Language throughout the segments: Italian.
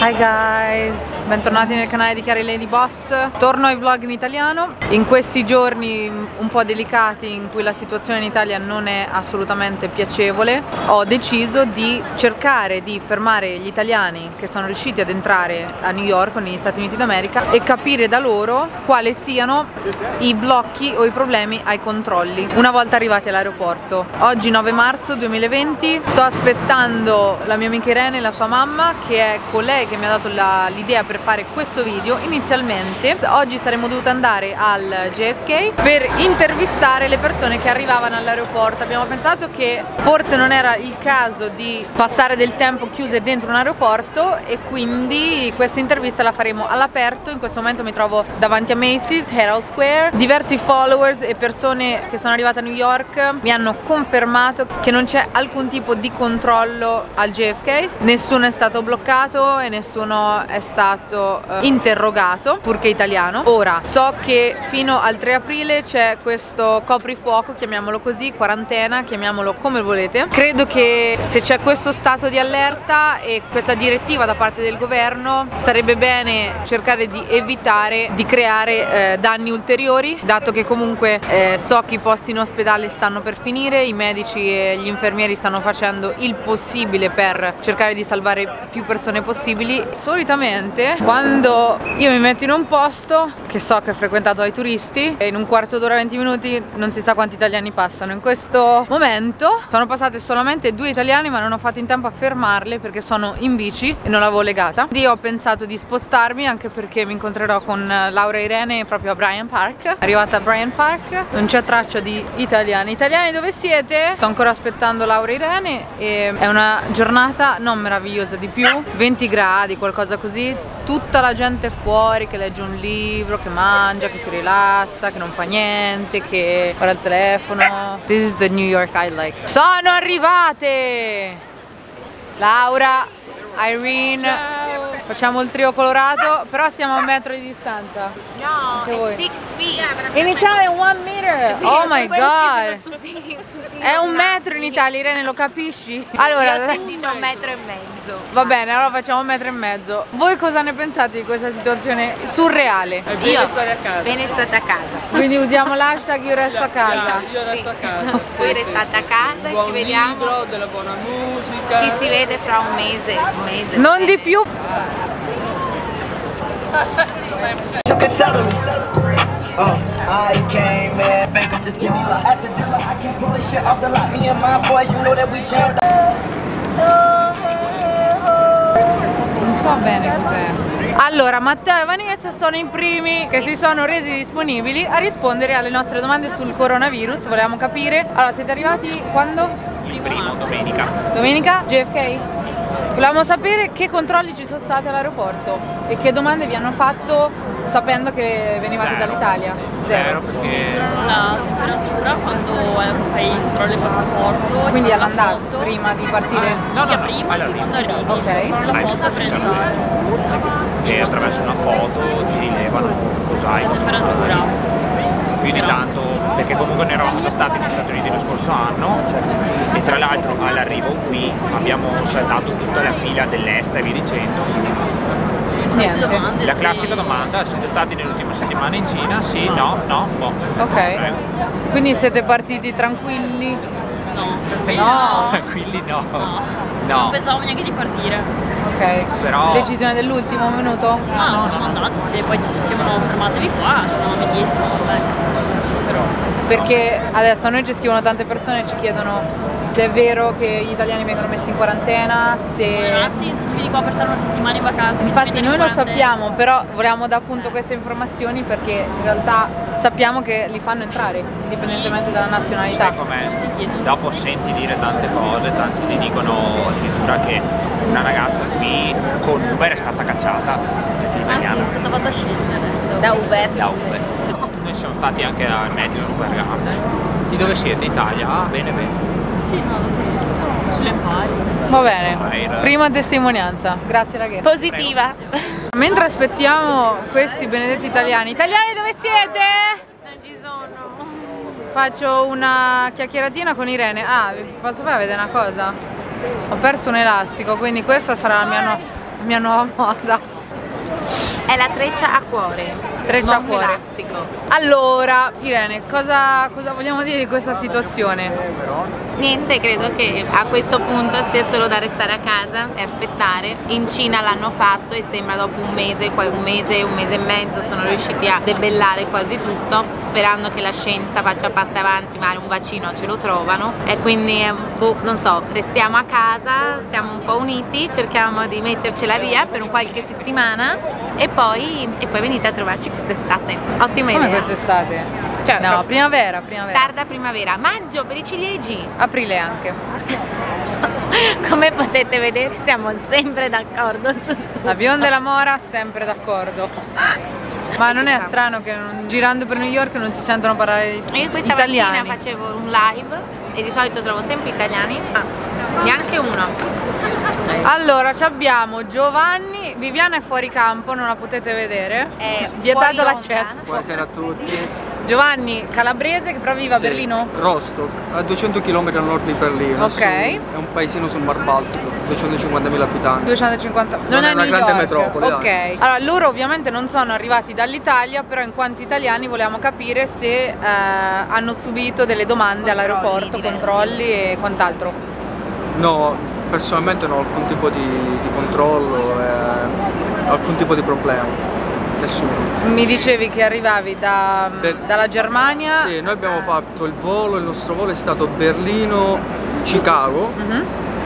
Hi guys, bentornati nel canale di Chiara e Lady Boss. Torno ai vlog in italiano. In questi giorni un po' delicati in cui la situazione in Italia non è assolutamente piacevole, ho deciso di cercare di fermare gli italiani che sono riusciti ad entrare a New York o negli Stati Uniti d'America e capire da loro quali siano i blocchi o i problemi ai controlli una volta arrivati all'aeroporto. Oggi 9 marzo 2020, sto aspettando la mia amica Irene e la sua mamma, che è colei che mi ha dato l'idea per fare questo video. Inizialmente oggi saremmo dovuti andare al JFK per intervistare le persone che arrivavano all'aeroporto. Abbiamo pensato che forse non era il caso di passare del tempo chiuse dentro un aeroporto e quindi questa intervista la faremo all'aperto. In questo momento mi trovo davanti a Macy's, Herald Square. Diversi followers e persone che sono arrivate a New York mi hanno confermato che non c'è alcun tipo di controllo al JFK, nessuno è stato bloccato e nessuno è stato interrogato, purché italiano. Ora, so che fino al 3 aprile c'è questo coprifuoco, chiamiamolo così, quarantena, chiamiamolo come volete. Credo che se c'è questo stato di allerta e questa direttiva da parte del governo, sarebbe bene cercare di evitare di creare danni ulteriori, dato che comunque so che i posti in ospedale stanno per finire, i medici e gli infermieri stanno facendo il possibile per cercare di salvare più persone possibili. Solitamente quando io mi metto in un posto che so che è frequentato dai turisti e in un quarto d'ora, 20 minuti non si sa quanti italiani passano. In questo momento sono passate solamente 2 italiani, ma non ho fatto in tempo a fermarle perché sono in bici e non l'avevo legata. Quindi ho pensato di spostarmi, anche perché mi incontrerò con Laura e Irene proprio a Bryant Park. Arrivata a Bryant Park non c'è traccia di italiani. Italiani, dove siete? Sto ancora aspettando Laura e Irene e è una giornata non meravigliosa di più, 20 gradi, qualcosa così, tutta la gente fuori che legge un libro, che mangia, che si rilassa, che non fa niente, che guarda il telefono. This is the New York I like. Sono arrivate Laura, Irene. Ciao. Facciamo il trio colorato, però siamo a 1 metro di distanza. No, è 6 feet. In Italia è 1 meter. Sì, oh my god. Tutti è 1 metro in Italia, Irene, lo capisci? Allora, io ho sentito 1,5 metri. Va bene, allora facciamo 1,5 metri. Voi cosa ne pensate di questa situazione surreale? È bene stare a casa. Bene stata a casa. Quindi usiamo l'hashtag io resto a casa. Io resto a casa. Voi restate a casa e ci vediamo. Buon libro, della buona musica. Ci si vede fra un mese. Non di più. Non so bene cos'è. Allora, Matteo e Vanessa sono i primi che si sono resi disponibili a rispondere alle nostre domande sul coronavirus. Volevamo capire. Allora, siete arrivati quando? Il primo, domenica. Domenica? JFK? Volevamo sapere che controlli ci sono stati all'aeroporto e che domande vi hanno fatto sapendo che venivate dall'Italia. Zero, perché misurano la temperatura quando fai il controllo del passaporto. Quindi all'andata, prima di partire? No, sia prima che quando arrivi. Ok. La foto prendono e attraverso una foto ti rilevano cosa hai, la temperatura. Più di tanto, perché comunque ne eravamo già stati negli Stati Uniti lo scorso anno e tra l'altro all'arrivo qui abbiamo saltato tutta la fila dell'est e via dicendo. Domande, la classica domanda: siete stati nell'ultima settimana in Cina? Sì, no, boh. Ok, quindi siete partiti tranquilli? No. Tranquilli no. Non pensavo neanche di partire. Ok, però... decisione dell'ultimo minuto? No, siamo andati, se poi ci dicevano fermatevi qua, ci andavamo dietro, però... Perché adesso a noi ci scrivono tante persone e ci chiedono se è vero che gli italiani vengono messi in quarantena, se... Non ha senso, si viene qua per stare una settimana in vacanza. Infatti noi lo sappiamo, però volevamo dare appunto queste informazioni perché in realtà sappiamo che li fanno entrare, indipendentemente dalla nazionalità. Sai com'è? Dopo senti dire tante cose, tanti ti dicono addirittura che una ragazza qui con Uber è stata cacciata. Sì, è stata fatta scendere. Da Uber? Da Uber. Noi siamo stati anche a Madison Square Garden. Di dove siete? Italia? Ah, bene. Sì, no, dappertutto, sulle palle. Va bene, prima testimonianza, grazie ragazzi. Positiva. Mentre aspettiamo questi benedetti italiani, dove siete? Non ci sono. Faccio una chiacchieratina con Irene. Ah, vi posso far vedere una cosa? Ho perso un elastico, quindi questa sarà la mia mia nuova moda. È la treccia a cuore. Treccia a cuore. Elastico. Allora, Irene, cosa vogliamo dire di questa situazione? Niente, credo che a questo punto sia solo da restare a casa e aspettare. In Cina l'hanno fatto e sembra dopo un mese e mezzo sono riusciti a debellare quasi tutto, sperando che la scienza faccia passi avanti, ma un vaccino ce lo trovano. E quindi, non so, restiamo a casa, stiamo un po' uniti, cerchiamo di mettercela via per un qualche settimana. E poi venite a trovarci quest'estate. Ottima idea. Come quest'estate? Cioè, no, primavera. Tarda primavera, maggio per i ciliegi. Aprile anche. Come potete vedere siamo sempre d'accordo su tutto. La bionda e la mora sempre d'accordo. Ma non è strano che girando per New York non si sentono parlare italiani? Io questa mattina facevo un live e di solito trovo sempre italiani. Neanche uno. Allora abbiamo Giovanni, Viviana è fuori campo, non la potete vedere, è vietato l'accesso. Buonasera a tutti. Giovanni, calabrese, che però vive a Berlino? Rostock, a 200 km a nord di Berlino. Ok. È un paesino sul Mar Baltico, 250.000 abitanti. 250. Non è una grande metropoli. Ok. Anche. Allora loro ovviamente non sono arrivati dall'Italia, però in quanto italiani volevamo capire se hanno subito delle domande all'aeroporto, controlli e quant'altro. No. Personalmente non ho alcun tipo di controllo, alcun tipo di problema, nessuno. Mi dicevi che arrivavi dalla Germania? Sì, noi abbiamo fatto il volo, il nostro volo è stato Berlino-Chicago,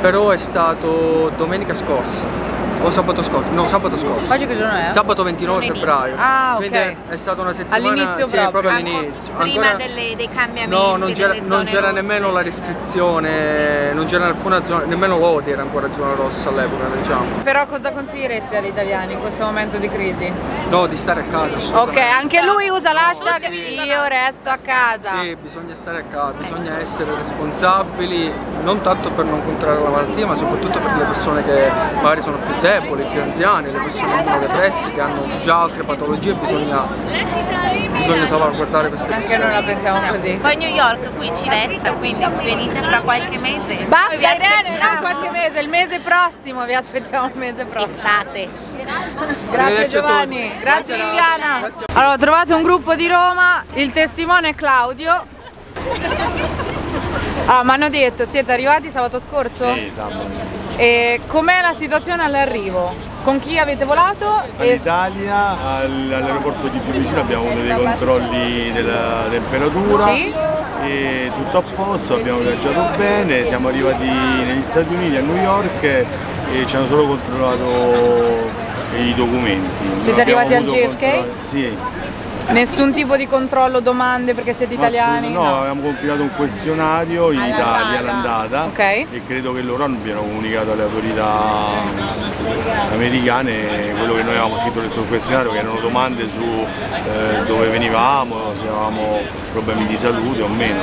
però è stato domenica scorsa. O sabato scorso? No, sabato scorso. Oggi che giorno è? Sabato 29 febbraio. Ah, ok. Quindi è stata una settimana all'inizio, sì, proprio all'inizio. Prima dei cambiamenti. No, non c'era nemmeno la restrizione, non c'era alcuna zona, nemmeno l'Odi era ancora zona rossa all'epoca, diciamo. Però cosa consiglieresti agli italiani in questo momento di crisi? No, di stare a casa. Ok, anche lui usa l'hashtag io resto a casa. Sì, bisogna stare a casa, bisogna essere responsabili, non tanto per non contrarre la malattia, ma soprattutto per le persone che magari sono più deboli, più anziani, le persone immunodepressi che hanno già altre patologie, bisogna salvaguardare queste persone. Anche noi la pensiamo così. Poi New York qui ci resta, quindi ci venite fra qualche mese. Basta Irene, non qualche mese, il mese prossimo, vi aspettiamo il mese prossimo. Estate. Grazie Giovanni, grazie Viviana. Allora, trovate un gruppo di Roma, il testimone è Claudio. Allora, mi hanno detto, siete arrivati sabato scorso? Sì, sabato. E com'è la situazione all'arrivo? Con chi avete volato? All'Italia, all'aeroporto di Fiumicino abbiamo avuto dei controlli della temperatura, sì. E tutto a posto, abbiamo viaggiato bene, siamo arrivati negli Stati Uniti, a New York e ci hanno solo controllato i documenti. Siete arrivati al JFK? Sì. Nessun tipo di controllo, domande perché siete italiani? No, avevamo compilato un questionario in Italia all'andata, okay. E credo che loro abbiano comunicato alle autorità americane quello che noi avevamo scritto sul questionario, che erano domande su dove venivamo, se avevamo problemi di salute o meno,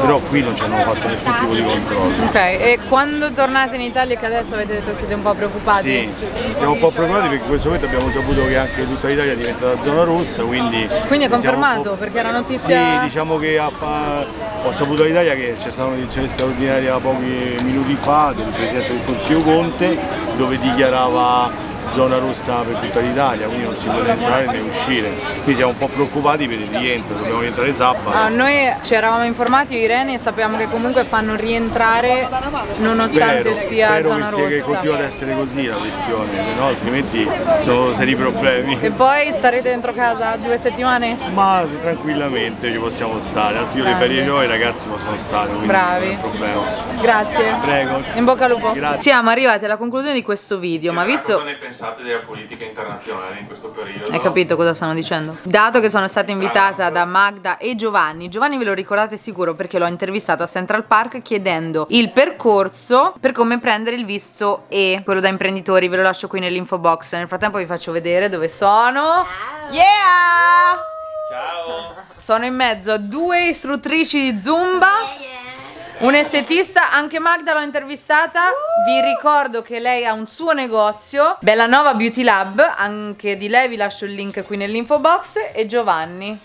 però qui non ci hanno fatto nessun tipo di controllo. Ok, e quando tornate in Italia, che adesso avete detto che siete un po' preoccupati? Sì, siamo un po' preoccupati perché in questo momento abbiamo saputo che anche tutta l'Italia è diventata zona rossa, quindi è confermato, perché era notizia. Sì, diciamo che ho saputo all'Italia che c'è stata una edizione straordinaria pochi minuti fa del Presidente del Consiglio Conte, dove dichiarava zona rossa per tutta l'Italia, quindi non si può entrare né uscire. Qui siamo un po' preoccupati per il rientro, dobbiamo rientrare sabato. Noi ci eravamo informati, io Irene, e sappiamo che comunque fanno rientrare nonostante sia zona rossa. Spero che continua ad essere così la questione, se no altrimenti sono seri problemi. E poi starete dentro casa 2 settimane? Ma tranquillamente ci possiamo stare, tanto io le ferie noi i ragazzi possono stare, quindi bravi. Non è un problema. Grazie. Prego. In bocca al lupo. Grazie. Siamo arrivati alla conclusione di questo video, ma visto della politica internazionale in questo periodo. Hai capito cosa stanno dicendo? Dato che sono stata invitata da Magda e Giovanni ve lo ricordate sicuro perché l'ho intervistato a Central Park chiedendo il percorso per come prendere il visto E, quello da imprenditori, ve lo lascio qui nell'info box. Nel frattempo vi faccio vedere dove sono. Yeah! Ciao! Sono in mezzo a 2 istruttrici di Zumba. Un estetista, anche Magda l'ho intervistata, vi ricordo che lei ha un suo negozio, Bella Nova Beauty Lab, anche di lei vi lascio il link qui nell'info box, e Giovanni.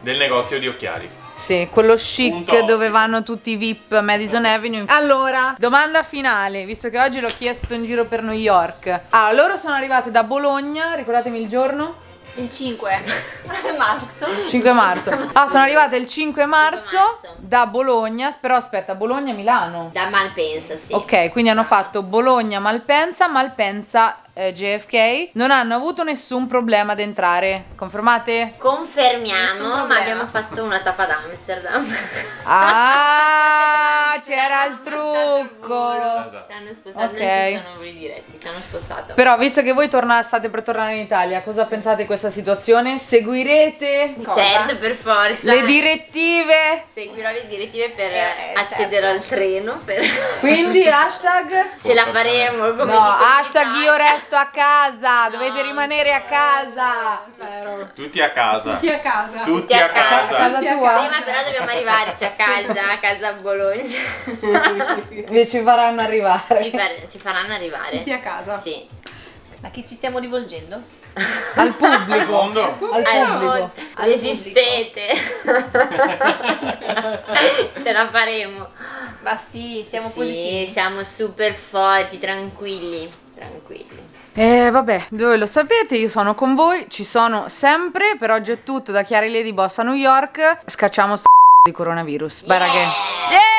Del negozio di occhiali. Sì, quello chic dove vanno tutti i VIP a Madison Avenue. Allora, domanda finale, visto che oggi l'ho chiesto in giro per New York. Ah, loro sono arrivate da Bologna, ricordatemi il giorno. Il 5 marzo. 5 marzo. Ah, sono arrivate il 5 marzo da Bologna, però aspetta, Bologna-Milano. Da Malpensa, sì. Ok, quindi hanno fatto Bologna-Malpensa, Malpensa-JFK. Non hanno avuto nessun problema ad entrare. Confermate? Confermiamo, ma abbiamo fatto una tappa ad Amsterdam. Ah, c'era il trucco. Ci hanno spostato, okay. Ci sono voli diretti, ci hanno spostato. Però visto che voi state per tornare in Italia, cosa pensate di questa situazione? Seguirete? Certo, per forza. Le direttive? Seguirò le direttive per accedere al treno. Quindi hashtag? Ce la faremo. Come no, hashtag io resto a casa. Dovete rimanere a casa. Tutti a casa. Tutti a casa. Tutti a casa. Prima però dobbiamo arrivarci a casa. A casa a Bologna. E ci faranno arrivare. Ci faranno arrivare. Tutti a casa. Sì. A chi ci stiamo rivolgendo? Al pubblico, al mondo, al pubblico. Resistete. Ce la faremo. Ma sì, siamo positivi, siamo super forti, tranquilli, tranquilli. Vabbè, voi lo sapete, io sono con voi, ci sono sempre. Per oggi è tutto da Chiara e Lady Boss a New York. Scacciamo sto di coronavirus. Beh, ragazzi.